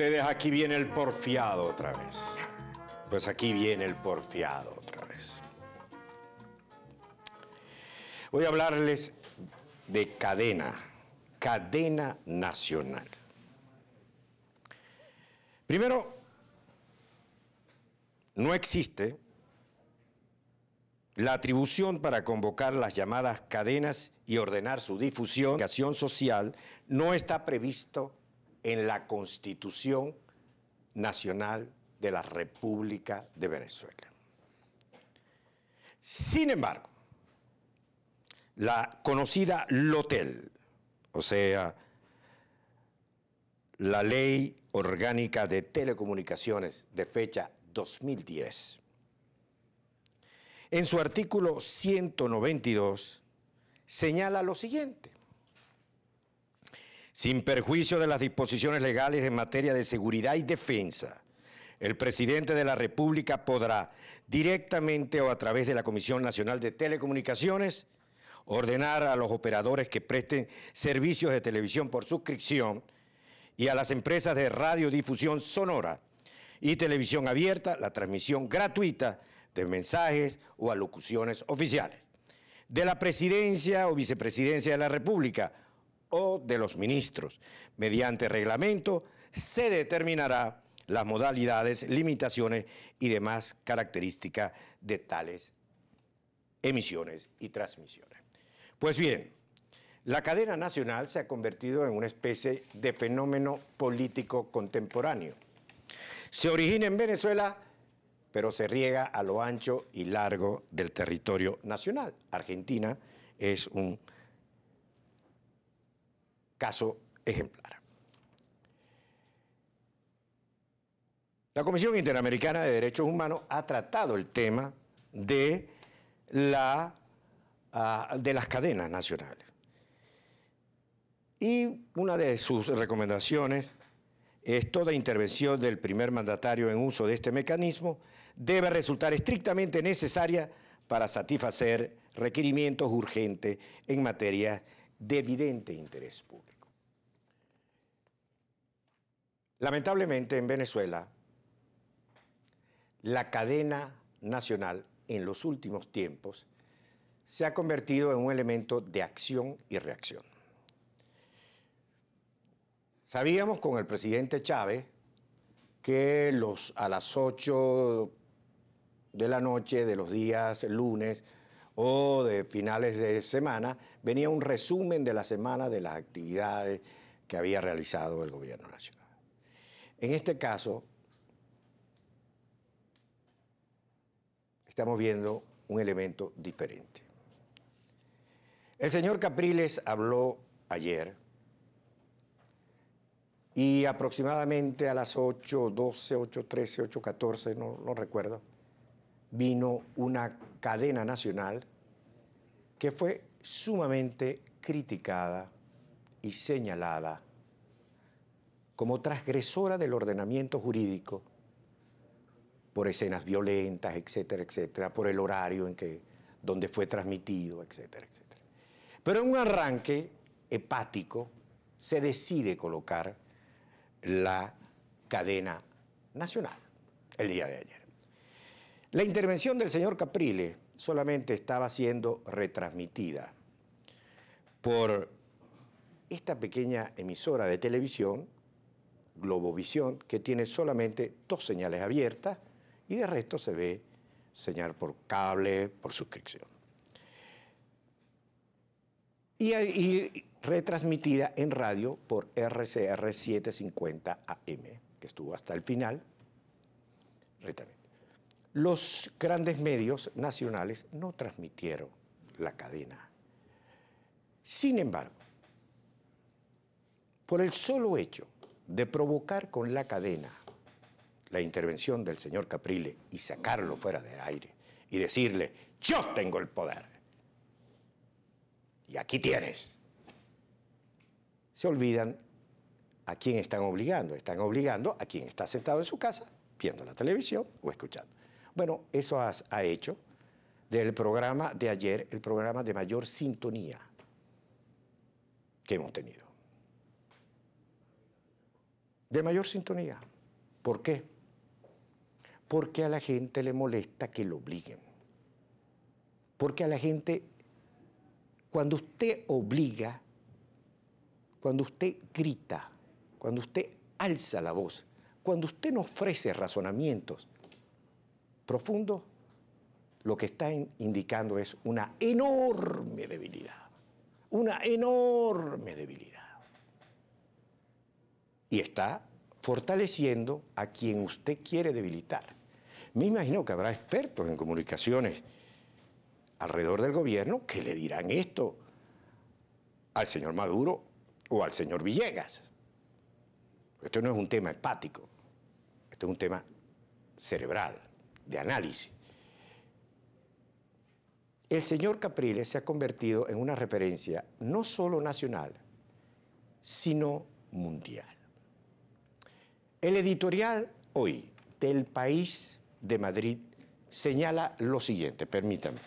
Ustedes, aquí viene el porfiado otra vez. Pues aquí viene el porfiado otra vez. Voy a hablarles de cadena nacional. Primero, no existe la atribución para convocar las llamadas cadenas y ordenar su difusión social. No está previsto en la Constitución Nacional de la República de Venezuela. Sin embargo, la conocida LOTEL, o sea, la Ley Orgánica de Telecomunicaciones de fecha 2010, en su artículo 192 señala lo siguiente: sin perjuicio de las disposiciones legales en materia de seguridad y defensa, el presidente de la República podrá, directamente o a través de la Comisión Nacional de Telecomunicaciones, ordenar a los operadores que presten servicios de televisión por suscripción y a las empresas de radiodifusión sonora y televisión abierta la transmisión gratuita de mensajes o alocuciones oficiales de la presidencia o vicepresidencia de la República o de los ministros. Mediante reglamento se determinará las modalidades, limitaciones y demás características de tales emisiones y transmisiones. Pues bien, la cadena nacional se ha convertido en una especie de fenómeno político contemporáneo. Se origina en Venezuela, pero se riega a lo ancho y largo del territorio nacional. Argentina es un caso ejemplar. La Comisión Interamericana de Derechos Humanos ha tratado el tema de las cadenas nacionales. Y una de sus recomendaciones es: toda intervención del primer mandatario en uso de este mecanismo debe resultar estrictamente necesaria para satisfacer requerimientos urgentes en materia de evidente interés público. Lamentablemente, en Venezuela, la cadena nacional en los últimos tiempos se ha convertido en un elemento de acción y reacción. Sabíamos con el presidente Chávez que a las 8 de la noche de los días lunes o de finales de semana, venía un resumen de la semana de las actividades que había realizado el gobierno nacional. En este caso, estamos viendo un elemento diferente. El señor Capriles habló ayer y aproximadamente a las 8:12, 8:13, 8:14, no recuerdo, vino una cadena nacional que fue sumamente criticada y señalada como transgresora del ordenamiento jurídico por escenas violentas, etcétera, etcétera, por el horario donde fue transmitido, etcétera, etcétera. Pero en un arranque hepático se decide colocar la cadena nacional el día de ayer. La intervención del señor Capriles solamente estaba siendo retransmitida por esta pequeña emisora de televisión, Globovisión, que tiene solamente 2 señales abiertas y de resto se ve señal por cable, por suscripción. Y retransmitida en radio por RCR 750 AM, que estuvo hasta el final. Los grandes medios nacionales no transmitieron la cadena. Sin embargo, por el solo hecho de provocar con la cadena la intervención del señor Capriles y sacarlo fuera del aire y decirle: yo tengo el poder y aquí tienes, se olvidan a quién están obligando. Están obligando a quien está sentado en su casa viendo la televisión o escuchando. Bueno, eso ha hecho del programa de ayer el programa de mayor sintonía que hemos tenido. de mayor sintonía. ¿Por qué? Porque a la gente le molesta que lo obliguen. Porque a la gente, cuando usted obliga, cuando usted grita, cuando usted alza la voz, cuando usted no ofrece razonamientos profundos, lo que está indicando es una enorme debilidad. Una enorme debilidad. Y está fortaleciendo a quien usted quiere debilitar. Me imagino que habrá expertos en comunicaciones alrededor del gobierno que le dirán esto al señor Maduro o al señor Villegas. Esto no es un tema empático, esto es un tema cerebral, de análisis. El señor Capriles se ha convertido en una referencia no solo nacional, sino mundial. El editorial hoy del País de Madrid señala lo siguiente, permítanme.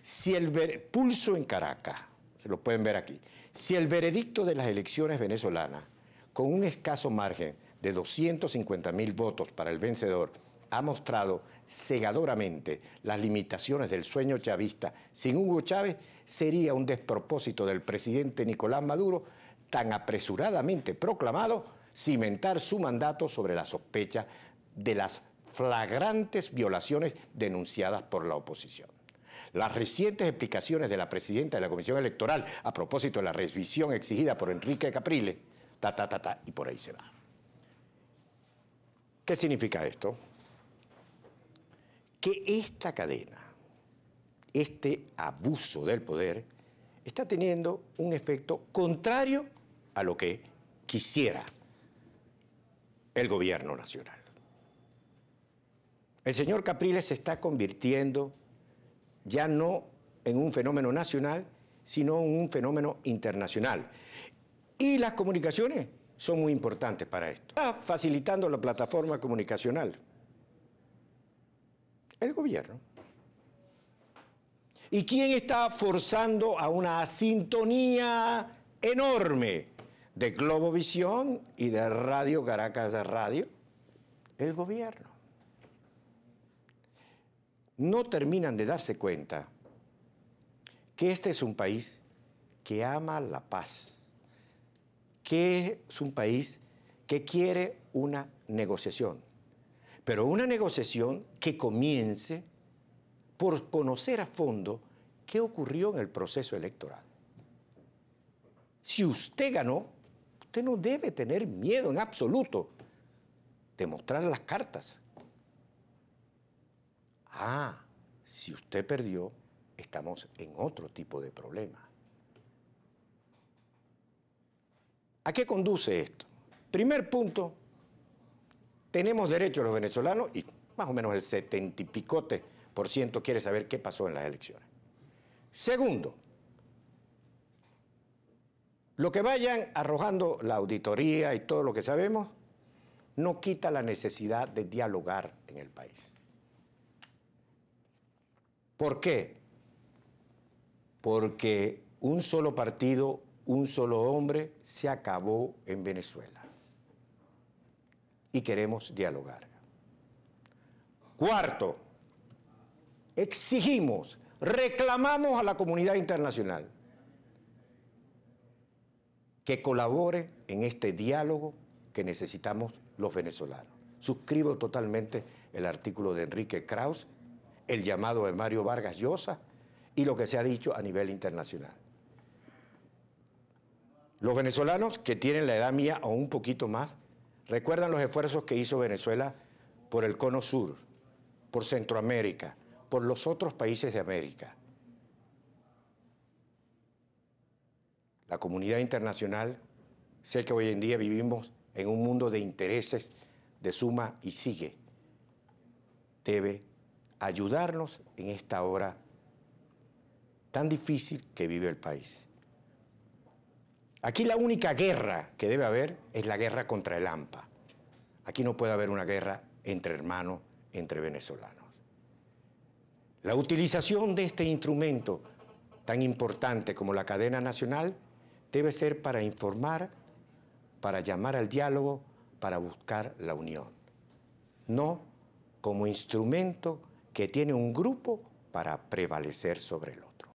Si el pulso en Caracas, lo pueden ver aquí, si el veredicto de las elecciones venezolanas, con un escaso margen de 250.000 votos para el vencedor, ha mostrado cegadoramente las limitaciones del sueño chavista sin Hugo Chávez, sería un despropósito del presidente Nicolás Maduro, tan apresuradamente proclamado, cimentar su mandato sobre la sospecha de las flagrantes violaciones denunciadas por la oposición. Las recientes explicaciones de la presidenta de la Comisión Electoral a propósito de la revisión exigida por Enrique Capriles, y por ahí se va. ¿Qué significa esto? Que esta cadena, este abuso del poder, está teniendo un efecto contrario a lo que quisiera el gobierno nacional. El señor Capriles se está convirtiendo ya no en un fenómeno nacional, sino en un fenómeno internacional. Y las comunicaciones son muy importantes para esto. Está facilitando la plataforma comunicacional el gobierno. ¿Y quién está forzando a una sintonía enorme de Globovisión y de Radio Caracas de Radio? El gobierno. No terminan de darse cuenta que este es un país que ama la paz, que es un país que quiere una negociación, pero una negociación que comience por conocer a fondo qué ocurrió en el proceso electoral. Si usted ganó, usted no debe tener miedo en absoluto de mostrar las cartas. Ah, si usted perdió, estamos en otro tipo de problema. ¿A qué conduce esto? Primer punto, tenemos derecho los venezolanos y más o menos el 70 y picote % quiere saber qué pasó en las elecciones. Segundo, lo que vayan arrojando la auditoría y todo lo que sabemos no quita la necesidad de dialogar en el país. ¿Por qué? Porque un solo partido, un solo hombre, se acabó en Venezuela. Y queremos dialogar. Cuarto, exigimos, reclamamos a la comunidad internacional que colabore en este diálogo que necesitamos los venezolanos. Suscribo totalmente el artículo de Enrique Kraus, el llamado de Mario Vargas Llosa y lo que se ha dicho a nivel internacional. Los venezolanos que tienen la edad mía o un poquito más recuerdan los esfuerzos que hizo Venezuela por el Cono Sur, por Centroamérica, por los otros países de América. La comunidad internacional, sé que hoy en día vivimos en un mundo de intereses de suma y sigue, debe ayudarnos en esta hora tan difícil que vive el país. Aquí la única guerra que debe haber es la guerra contra el AMPA. Aquí no puede haber una guerra entre hermanos, entre venezolanos. La utilización de este instrumento tan importante como la cadena nacional debe ser para informar, para llamar al diálogo, para buscar la unión, no como instrumento que tiene un grupo para prevalecer sobre el otro.